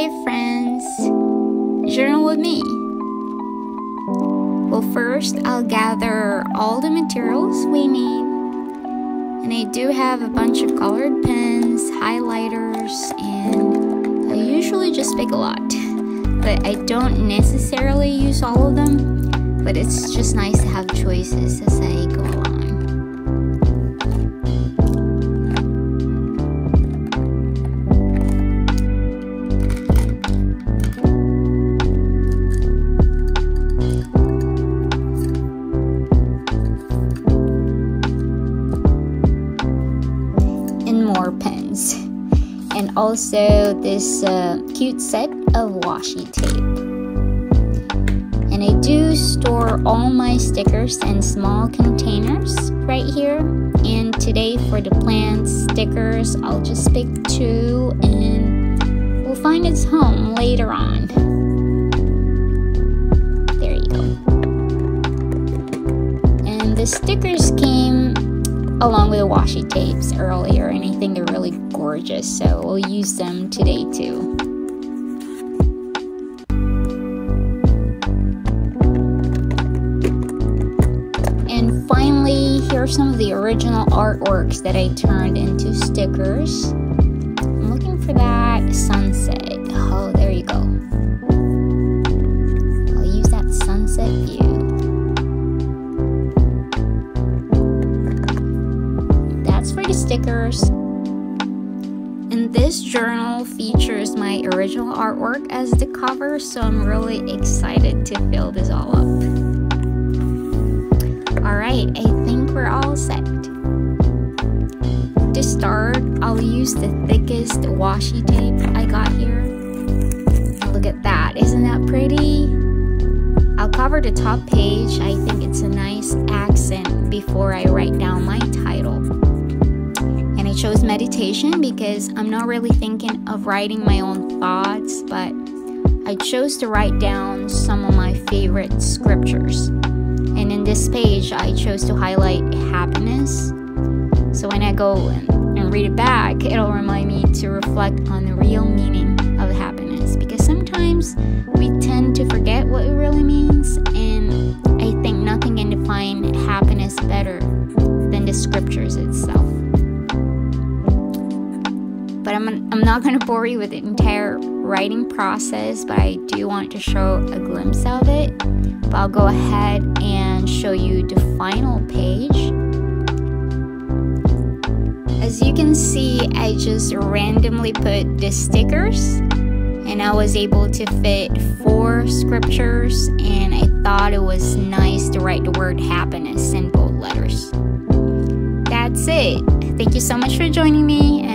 Hi friends, journal with me. Well, first I'll gather all the materials we need, and I do have a bunch of colored pens, highlighters, and I usually just pick a lot, but I don't necessarily use all of them, but it's just nice to have choices as I go along. Pens, and also this cute set of washi tape. And I do store all my stickers in small containers right here, and today for the plant stickers I'll just pick two and we'll find its home later on. There you go. And the stickers came along with the washi tapes earlier, and I think they're really gorgeous, so we'll use them today too. And finally, here are some of the original artworks that I turned into stickers. I'm looking for that sunset. Oh, there you go. I'll use that sunset view. Stickers. And this journal features my original artwork as the cover, so I'm really excited to fill this all up. Alright, I think we're all set. To start, I'll use the thickest washi tape I got here. Look at that, isn't that pretty? I'll cover the top page, I think it's a nice accent before I write down my title. I chose meditation because I'm not really thinking of writing my own thoughts, but I chose to write down some of my favorite scriptures. And in this page, I chose to highlight happiness. So when I go and read it back, it'll remind me to reflect on the real meaning of happiness, because sometimes we tend to forget what it really means, and I think nothing can define happiness better than the scriptures itself. But I'm not going to bore you with the entire writing process, but I do want to show a glimpse of it. But I'll go ahead and show you the final page. As you can see, I just randomly put the stickers, and I was able to fit 4 scriptures, and I thought it was nice to write the word happiness in bold letters. That's it. Thank you so much for joining me.